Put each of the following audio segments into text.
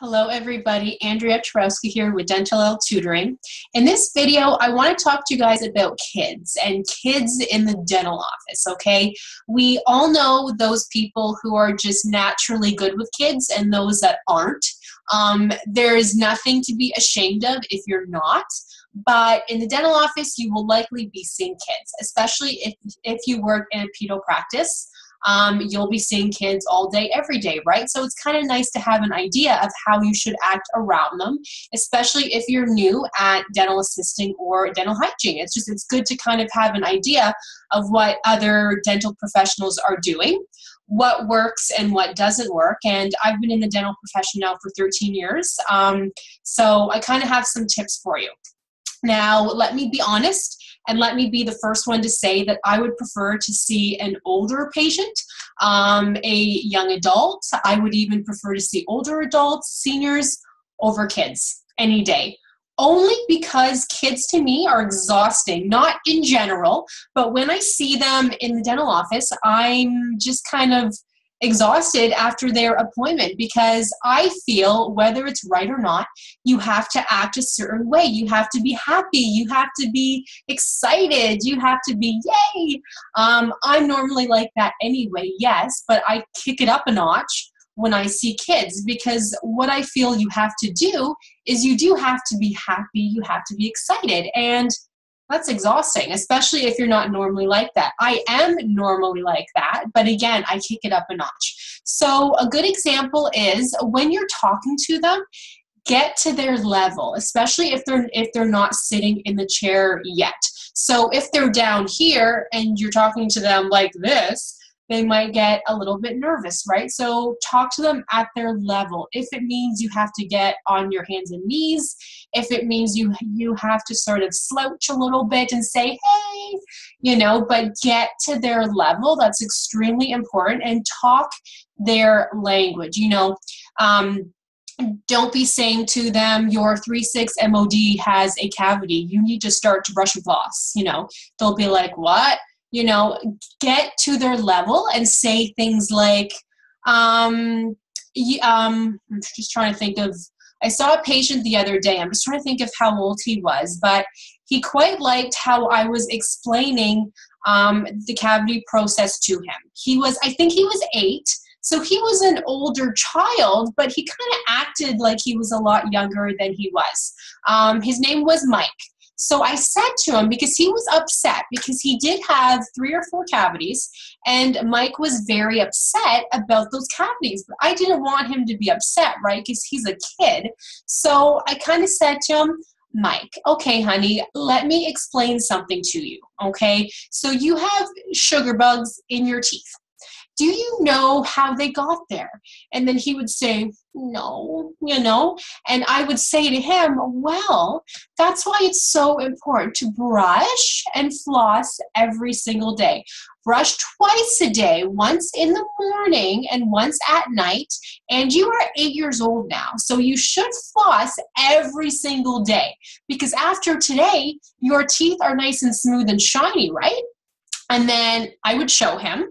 Hello everybody, Andrea Twarowski here with Dentalelle Tutoring. In this video, I want to talk to you guys about kids and kids in the dental office, okay? We all know those people who are just naturally good with kids and those that aren't. There is nothing to be ashamed of if you're not, but in the dental office, you will likely be seeing kids, especially if you work in a pedo practice. You'll be seeing kids all day, every day, right? So it's kind of nice to have an idea of how you should act around them, especially if you're new at dental assisting or dental hygiene. It's good to kind of have an idea of what other dental professionals are doing, what works and what doesn't work. And I've been in the dental profession now for 13 years. So I kind of have some tips for you. Now, let me be honest. And let me be the first one to say that I would prefer to see an older patient, a young adult. I would even prefer to see older adults, seniors, over kids any day. Only because kids to me are exhausting, not in general, but when I see them in the dental office, I'm just kind of exhausted after their appointment because I feel, whether it's right or not, you have to act a certain way. You have to be happy. You have to be excited. You have to be yay. I'm normally like that anyway, yes, but I kick it up a notch when I see kids, because what I feel you have to do is you do have to be happy. You have to be excited, and that's exhausting, especially if you're not normally like that. I am normally like that, but again, I kick it up a notch. So a good example is when you're talking to them, get to their level, especially if they're not sitting in the chair yet. So if they're down here and you're talking to them like this, they might get a little bit nervous, right? So talk to them at their level. If it means you have to get on your hands and knees, if it means you have to sort of slouch a little bit and say, hey, you know, but get to their level. That's extremely important, and talk their language, you know. Don't be saying to them, your 3/6 MOD has a cavity. You need to start to brush and floss, you know. They'll be like, what? You know, get to their level and say things like, I'm just trying to think of, I saw a patient the other day, I'm just trying to think of how old he was, but he quite liked how I was explaining the cavity process to him. He was, I think he was 8, so he was an older child, but he kind of acted like he was a lot younger than he was. His name was Mike. So I said to him, because he was upset, because he did have 3 or 4 cavities, and Mike was very upset about those cavities. But I didn't want him to be upset, right, because he's a kid. So I kind of said to him, Mike, okay, honey, let me explain something to you, okay? So you have sugar bugs in your teeth. Do you know how they got there? And then he would say, no, you know, and I would say to him, well, that's why it's so important to brush and floss every single day. Brush twice a day, once in the morning and once at night, and you are 8 years old now, so you should floss every single day, because after today, your teeth are nice and smooth and shiny, right? And then I would show him,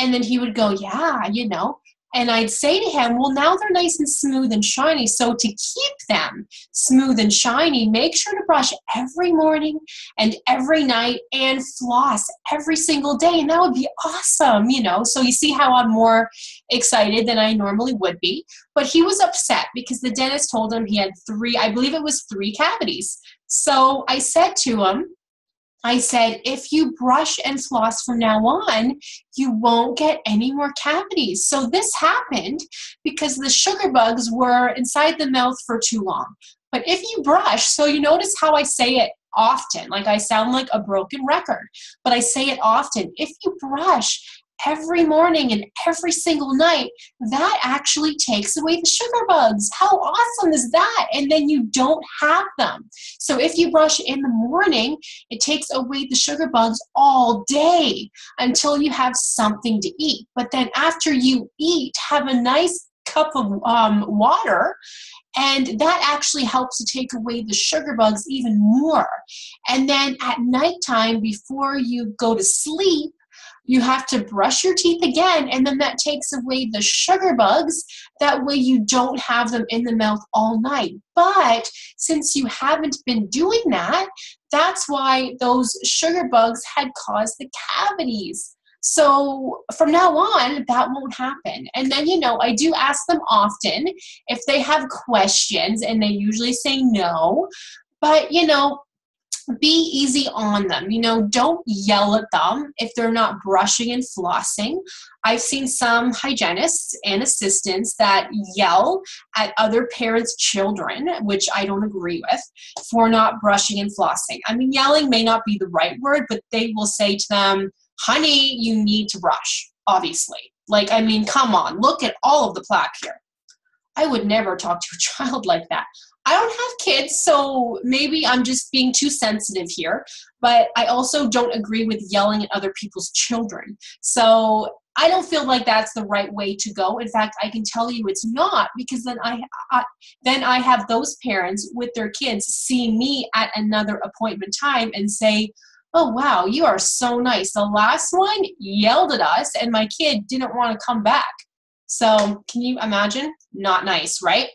and then he would go, yeah, you know. And I'd say to him, well, now they're nice and smooth and shiny. So to keep them smooth and shiny, make sure to brush every morning and every night and floss every single day. And that would be awesome, you know. So you see how I'm more excited than I normally would be. But he was upset because the dentist told him he had 3, I believe it was 3 cavities. So I said to him, I said, if you brush and floss from now on, you won't get any more cavities. So this happened because the sugar bugs were inside the mouth for too long. But if you brush, so you notice how I say it often, like I sound like a broken record, but I say it often. If you brush every morning and every single night, that actually takes away the sugar bugs. How awesome is that? And then you don't have them. So if you brush in the morning, it takes away the sugar bugs all day until you have something to eat. But then after you eat, have a nice cup of water, and that actually helps to take away the sugar bugs even more. And then at nighttime, before you go to sleep, You have to brush your teeth again, and then that takes away the sugar bugs. That way you don't have them in the mouth all night. But since you haven't been doing that, that's why those sugar bugs had caused the cavities. So from now on, that won't happen. And then, you know, I do ask them often if they have questions, and they usually say no. But, you know, be easy on them. You know, don't yell at them if they're not brushing and flossing. I've seen some hygienists and assistants that yell at other parents' children, which I don't agree with, for not brushing and flossing. I mean, yelling may not be the right word, but they will say to them, honey, you need to brush, obviously. Like, I mean, come on, look at all of the plaque here. I would never talk to a child like that. I don't have kids, so maybe I'm just being too sensitive here, but I also don't agree with yelling at other people's children. So I don't feel like that's the right way to go. In fact, I can tell you it's not, because then I have those parents with their kids see me at another appointment time and say, oh, wow, you are so nice. The last one yelled at us, and my kid didn't want to come back. So can you imagine? Not nice, right?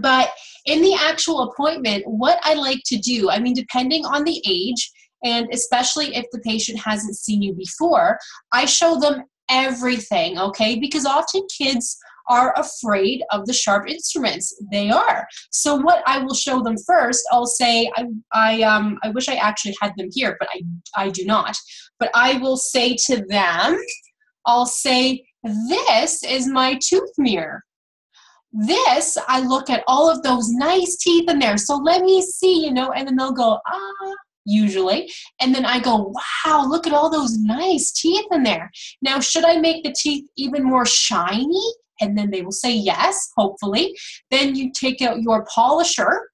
But in the actual appointment, what I like to do, I mean, depending on the age, and especially if the patient hasn't seen you before, I show them everything, okay? Because often kids are afraid of the sharp instruments. They are. So what I will show them first, I'll say, I wish I actually had them here, but I do not. But I will say to them, I'll say, this is my tooth mirror. This, I look at all of those nice teeth in there. So let me see, you know, and then they'll go, ah, usually. And then I go, wow, look at all those nice teeth in there. Now, should I make the teeth even more shiny? And then they will say yes, hopefully. Then you take out your polisher,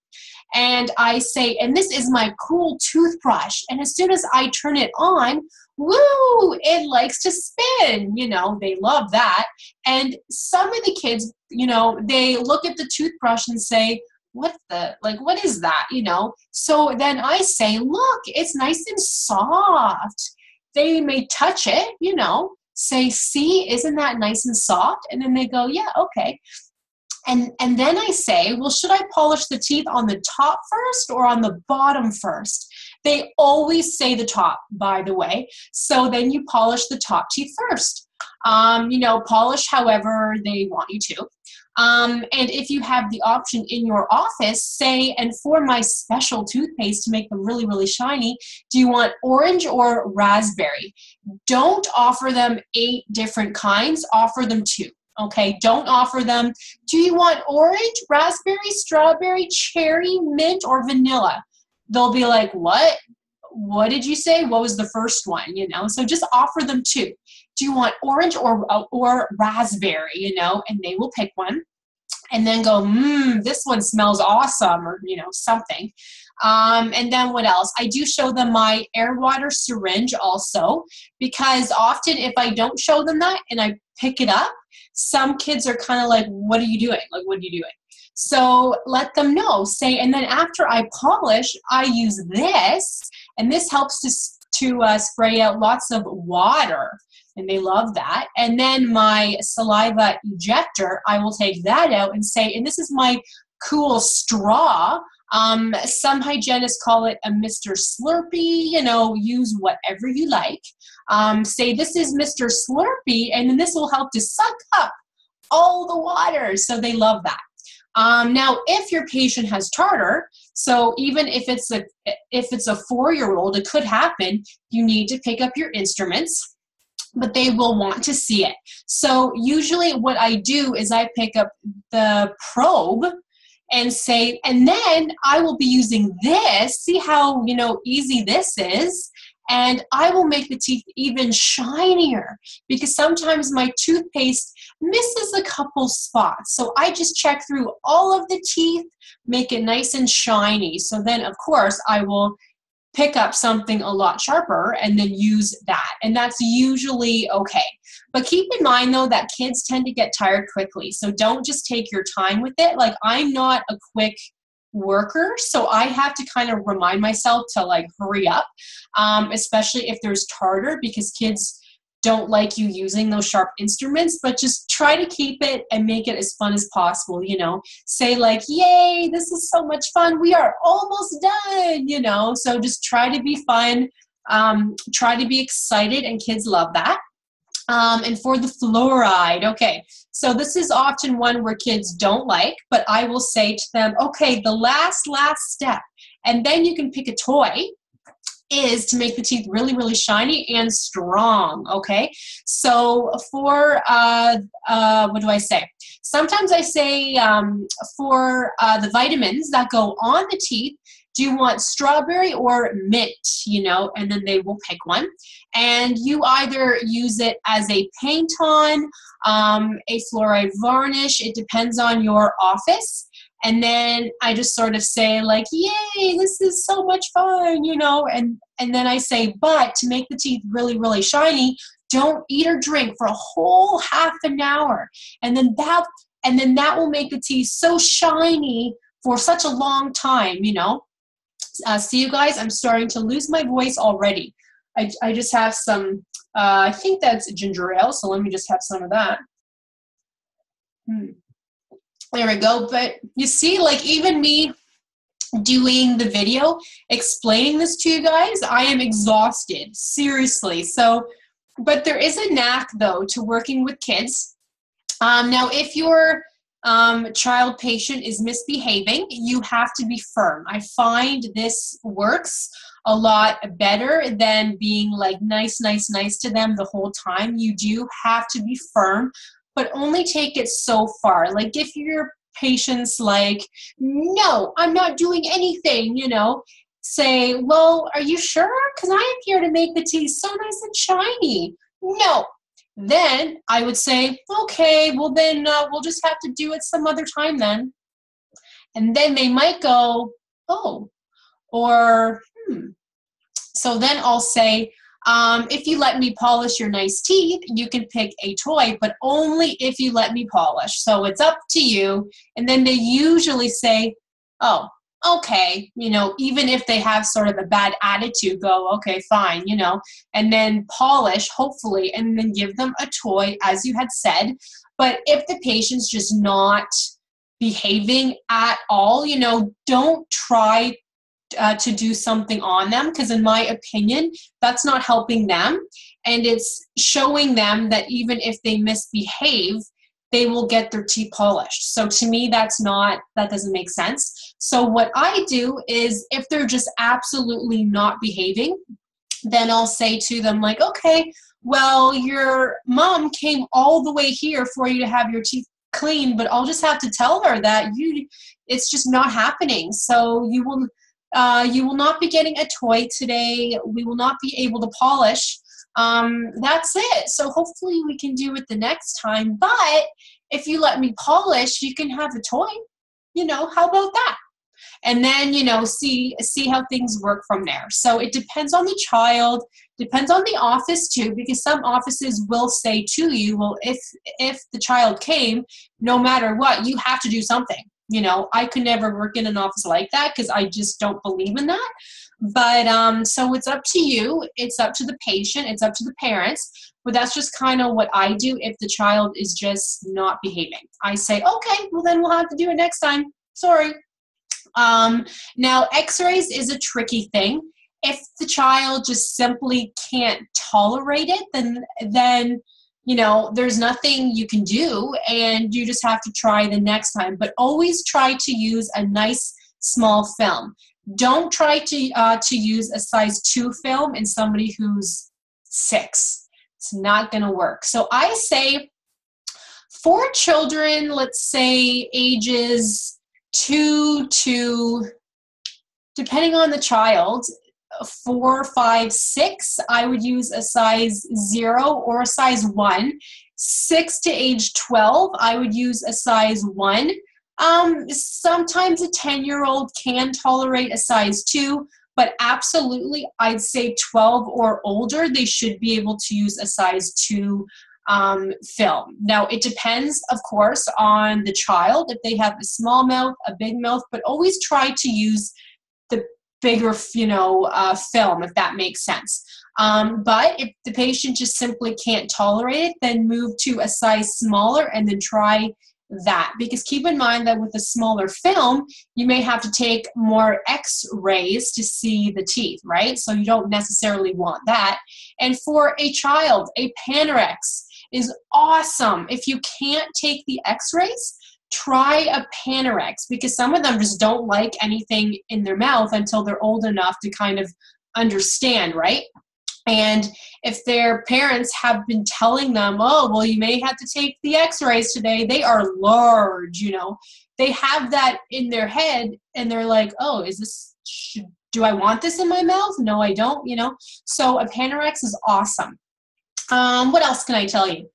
and I say, and this is my cool toothbrush. And as soon as I turn it on, woo, it likes to spin. You know, they love that. And some of the kids, you know, they look at the toothbrush and say, what is that, you know? So then I say, look, it's nice and soft. They may touch it, you know. Say, see, isn't that nice and soft? And then they go, yeah, okay. And then I say, well, should I polish the teeth on the top first or on the bottom first? They always say the top, by the way. So then you polish the top teeth first. You know, polish however they want you to. And if you have the option in your office, say, and for my special toothpaste to make them really, really shiny, do you want orange or raspberry? Don't offer them 8 different kinds. Offer them 2. Okay, don't offer them, do you want orange, raspberry, strawberry, cherry, mint, or vanilla? They'll be like, what? What did you say? What was the first one? You know, so just offer them 2. Do you want orange or raspberry, you know, and they will pick one and then go, this one smells awesome, or, you know, something. And then what else? I do show them my air water syringe also, because often if I don't show them that and I pick it up, some kids are kind of like, what are you doing? Like, what are you doing? So let them know, say, and then after I polish, I use this, and this helps to spray out lots of water, and they love that. And then my saliva ejector, I will take that out and say, and this is my cool straw. Some hygienists call it a Mr. Slurpee, you know, use whatever you like. Say, this is Mr. Slurpee, and then this will help to suck up all the water. So they love that. Now, if your patient has tartar, so even if it's a 4-year-old, it could happen, you need to pick up your instruments, but they will want to see it. So usually what I do is I pick up the probe and say, and then I will be using this, see how, you know, easy this is, and I will make the teeth even shinier, because sometimes my toothpaste misses a couple spots. So I just check through all of the teeth, make it nice and shiny. So then, of course, I will pick up something a lot sharper and then use that. And that's usually okay. But keep in mind, though, that kids tend to get tired quickly. So don't just take your time with it. Like, I'm not a quick worker, so I have to kind of remind myself to, like, hurry up, especially if there's tartar, because kids don't like you using those sharp instruments, but just try to keep it and make it as fun as possible, you know. Say like, yay, this is so much fun. We are almost done, you know. So just try to be fun. Try to be excited, and kids love that. And for the fluoride, okay, so this is often one where kids don't like, but I will say to them, okay, the last step, and then you can pick a toy, is to make the teeth really, really shiny and strong, okay? So for, what do I say? Sometimes I say for the vitamins that go on the teeth, do you want strawberry or mint, you know, and then they will pick one. And you either use it as a paint-on, a fluoride varnish, it depends on your office. And then I just sort of say like, yay, this is so much fun, you know, and then I say, but to make the teeth really, really shiny, don't eat or drink for a whole half an hour. And then that will make the teeth so shiny for such a long time, you know. See you guys, I'm starting to lose my voice already. I just have some, I think that's ginger ale, so let me just have some of that. There we go. But you see, like even me doing the video, explaining this to you guys, I am exhausted, seriously. So, but there is a knack though to working with kids. Now, if you're child patient is misbehaving, you have to be firm. I find this works a lot better than being like nice, nice, nice to them the whole time. You do have to be firm, but only take it so far. Like if your patient's like, no, I'm not doing anything, you know, say, well, are you sure? Because I am here to make the teeth so nice and shiny. No. Then I would say, okay, well then we'll just have to do it some other time then. And then they might go, oh, or hmm. So then I'll say, if you let me polish your nice teeth, you can pick a toy, but only if you let me polish. So it's up to you. And then they usually say, oh, okay, you know, even if they have sort of a bad attitude, go, okay, fine, you know, and then polish, hopefully, and then give them a toy, as you had said. But if the patient's just not behaving at all, you know, don't try to do something on them, because in my opinion, that's not helping them. And it's showing them that even if they misbehave, they will get their teeth polished. So to me, that doesn't make sense. So what I do is if they're just absolutely not behaving, then I'll say to them like, okay, well, your mom came all the way here for you to have your teeth clean, but I'll just have to tell her that it's just not happening. So you will not be getting a toy today. We will not be able to polish. That's it. So hopefully we can do it the next time, but if you let me polish, you can have a toy, you know, how about that? And then, you know, see how things work from there. So it depends on the child, depends on the office too, because some offices will say to you, well, if the child came, no matter what, you have to do something. You know, I could never work in an office like that because I just don't believe in that. But so it's up to you. It's up to the patient. It's up to the parents. But that's just kind of what I do if the child is just not behaving. I say, okay, well, then we'll have to do it next time. Sorry. Now, x-rays is a tricky thing. If the child just simply can't tolerate it, then you know, there's nothing you can do, and you just have to try the next time. But always try to use a nice small film. Don't try to use a size 2 film in somebody who's 6. It's not going to work. So I say for children, let's say ages 2 to, depending on the child, 4, 5, 6, I would use a size 0 or a size 1. 6 to age 12, I would use a size 1. Sometimes a 10-year-old can tolerate a size 2, but absolutely, I'd say 12 or older, they should be able to use a size 2 film. Now, it depends, of course, on the child, if they have a small mouth, a big mouth, but always try to use the bigger, film, if that makes sense. But if the patient just simply can't tolerate it, then move to a size smaller and then try that. Because keep in mind that with a smaller film, you may have to take more x-rays to see the teeth, right? So you don't necessarily want that. And for a child, a Panorex is awesome. If you can't take the x-rays, try a Panorex, because some of them just don't like anything in their mouth until they're old enough to kind of understand, right? And if their parents have been telling them, oh, well, you may have to take the x-rays today, they are large, they have that in their head and they're like, oh, is this, do I want this in my mouth? No, I don't, So a Panorex is awesome. What else can I tell you?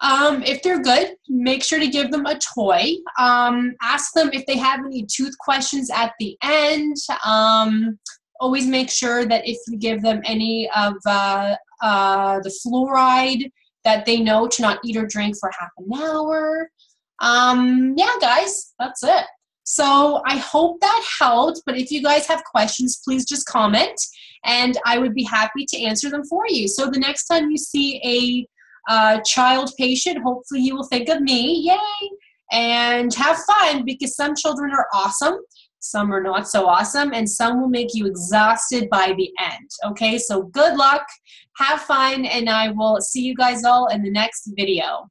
If they're good, make sure to give them a toy. Ask them if they have any tooth questions at the end. Always make sure that if you give them any of the fluoride, that they know to not eat or drink for half an hour. Yeah, guys, that's it. So I hope that helped, but if you guys have questions, please just comment, and I would be happy to answer them for you. So the next time you see a child patient, hopefully you will think of me. Yay! And have fun, because some children are awesome, some are not so awesome, and some will make you exhausted by the end. Okay, so good luck, have fun, and I will see you guys all in the next video.